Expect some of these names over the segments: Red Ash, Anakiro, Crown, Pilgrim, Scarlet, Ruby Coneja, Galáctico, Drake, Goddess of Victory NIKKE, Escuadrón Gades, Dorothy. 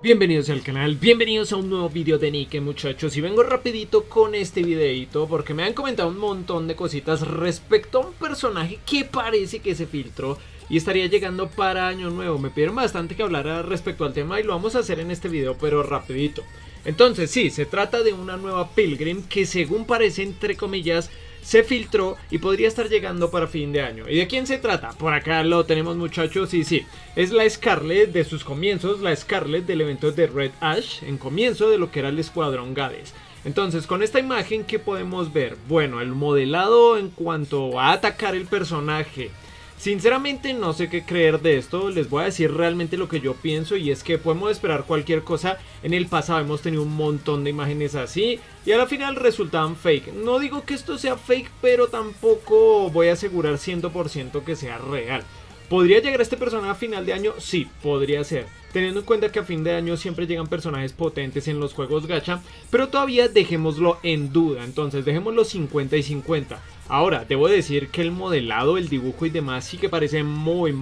Bienvenidos al canal, bienvenidos a un nuevo vídeo de Nikke, muchachos. Y vengo rapidito con este videito porque me han comentado un montón de cositas respecto a un personaje que parece que se filtró y estaría llegando para año nuevo. Me pidieron bastante que hablara respecto al tema y lo vamos a hacer en este video, pero rapidito. Entonces sí, se trata de una nueva Pilgrim que según parece, entre comillas, se filtró y podría estar llegando para fin de año. ¿Y de quién se trata? Por acá lo tenemos, muchachos, y sí, es la Scarlet de sus comienzos, la Scarlet del evento de Red Ash, en comienzo de lo que era el Escuadrón Gades. Entonces, con esta imagen, ¿qué podemos ver? Bueno, el modelado en cuanto a atacar el personaje. Sinceramente no sé qué creer de esto, les voy a decir realmente lo que yo pienso, y es que podemos esperar cualquier cosa. En el pasado hemos tenido un montón de imágenes así y a la final resultaban fake. No digo que esto sea fake, pero tampoco voy a asegurar 100% que sea real. ¿Podría llegar este personaje a final de año? Sí, podría ser, teniendo en cuenta que a fin de año siempre llegan personajes potentes en los juegos gacha, pero todavía dejémoslo en duda. Entonces dejémoslo 50 y 50. Ahora, debo decir que el modelado, el dibujo y demás sí que parece muy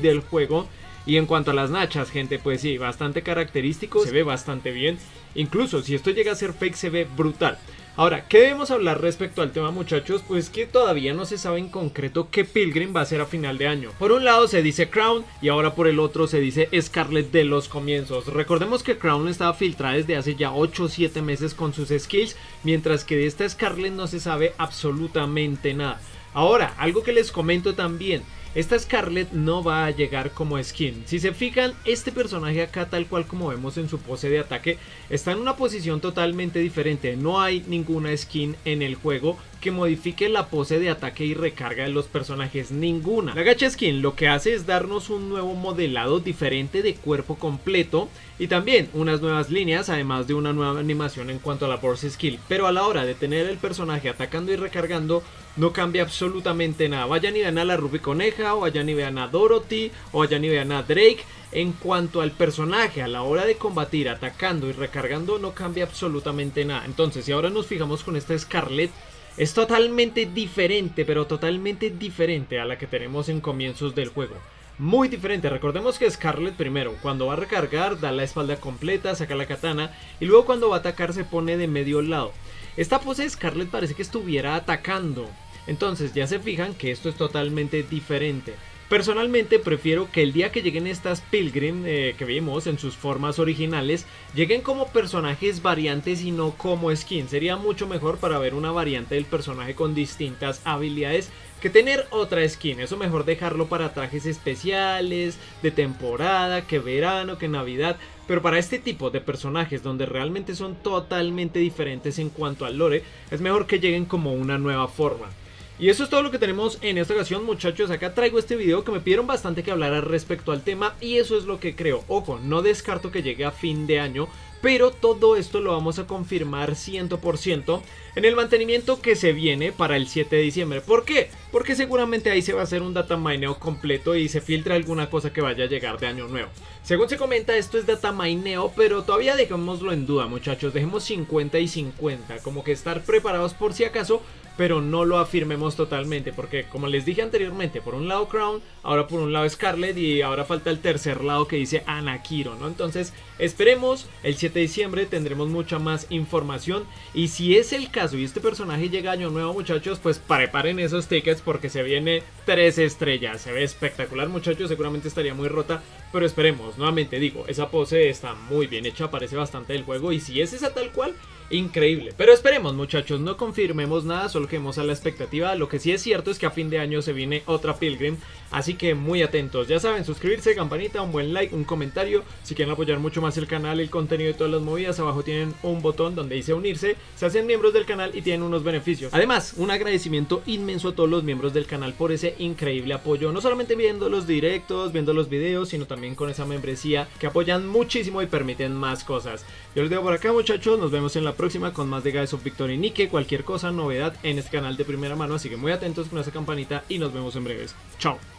del juego. Y en cuanto a las nachas, gente, pues sí, bastante característico, se ve bastante bien. Incluso si esto llega a ser fake, se ve brutal. Ahora, ¿qué debemos hablar respecto al tema, muchachos? Pues que todavía no se sabe en concreto qué Pilgrim va a ser a final de año. Por un lado se dice Crown y ahora por el otro se dice Scarlet de los comienzos. Recordemos que Crown estaba filtrada desde hace ya 8 o 7 meses con sus skills, mientras que de esta Scarlet no se sabe absolutamente nada. Ahora, algo que les comento también, esta Scarlet no va a llegar como skin. Si se fijan, este personaje acá, tal cual como vemos en su pose de ataque, está en una posición totalmente diferente. No hay ninguna skin en el juego que modifique la pose de ataque y recarga de los personajes, ninguna. La gacha skin lo que hace es darnos un nuevo modelado diferente de cuerpo completo y también unas nuevas líneas, además de una nueva animación en cuanto a la burst skill, pero a la hora de tener el personaje atacando y recargando no cambia absolutamente nada. Vayan y vean a la Ruby Coneja, o vayan y vean a Dorothy, o vayan y vean a Drake. En cuanto al personaje, a la hora de combatir, atacando y recargando, no cambia absolutamente nada. Entonces, si ahora nos fijamos con esta Scarlet, es totalmente diferente, pero totalmente diferente a la que tenemos en comienzos del juego. Muy diferente. Recordemos que Scarlet primero, cuando va a recargar, da la espalda completa, saca la katana, y luego cuando va a atacar se pone de medio lado. Esta pose de Scarlet parece que estuviera atacando. Entonces ya se fijan que esto es totalmente diferente. Personalmente prefiero que el día que lleguen estas Pilgrim que vimos en sus formas originales, lleguen como personajes variantes y no como skin. Sería mucho mejor para ver una variante del personaje con distintas habilidades que tener otra skin. Eso mejor dejarlo para trajes especiales, de temporada, que verano, que navidad. Pero para este tipo de personajes donde realmente son totalmente diferentes en cuanto al lore, es mejor que lleguen como una nueva forma. Y eso es todo lo que tenemos en esta ocasión, muchachos. Acá traigo este video que me pidieron bastante que hablara respecto al tema y eso es lo que creo. Ojo, no descarto que llegue a fin de año, pero todo esto lo vamos a confirmar 100% en el mantenimiento que se viene para el 7 de diciembre. ¿Por qué? Porque seguramente ahí se va a hacer un datamineo completo y se filtra alguna cosa que vaya a llegar de año nuevo. Según se comenta, esto es datamineo, pero todavía dejémoslo en duda, muchachos. Dejemos 50 y 50, como que estar preparados por si acaso, pero no lo afirmemos totalmente, porque como les dije anteriormente, por un lado Crown, ahora por un lado Scarlet y ahora falta el tercer lado que dice Anakiro, ¿no? Entonces esperemos, el 7 de diciembre tendremos mucha más información, y si es el caso y este personaje llega año nuevo, muchachos, pues preparen esos tickets porque se viene 3 estrellas, se ve espectacular, muchachos. Seguramente estaría muy rota, pero esperemos. Nuevamente digo, esa pose está muy bien hecha, parece bastante del juego, y si es esa tal cual, increíble. Pero esperemos, muchachos, no confirmemos nada, solo quedemos a la expectativa. Lo que sí es cierto es que a fin de año se viene otra Pilgrim, así que muy atentos. Ya saben, suscribirse, campanita, un buen like, un comentario. Si quieren apoyar mucho más el canal, el contenido y todas las movidas, abajo tienen un botón donde dice unirse, se hacen miembros del canal y tienen unos beneficios. Además, un agradecimiento inmenso a todos los miembros del canal por ese increíble apoyo, no solamente viendo los directos, viendo los videos, sino también con esa membresía que apoyan muchísimo y permiten más cosas. Yo les dejo por acá, muchachos, nos vemos en la próxima con más de Goddess of Victory NIKKE, cualquier cosa, novedad en este canal de primera mano, así que muy atentos con esa campanita y nos vemos en breves. Chao.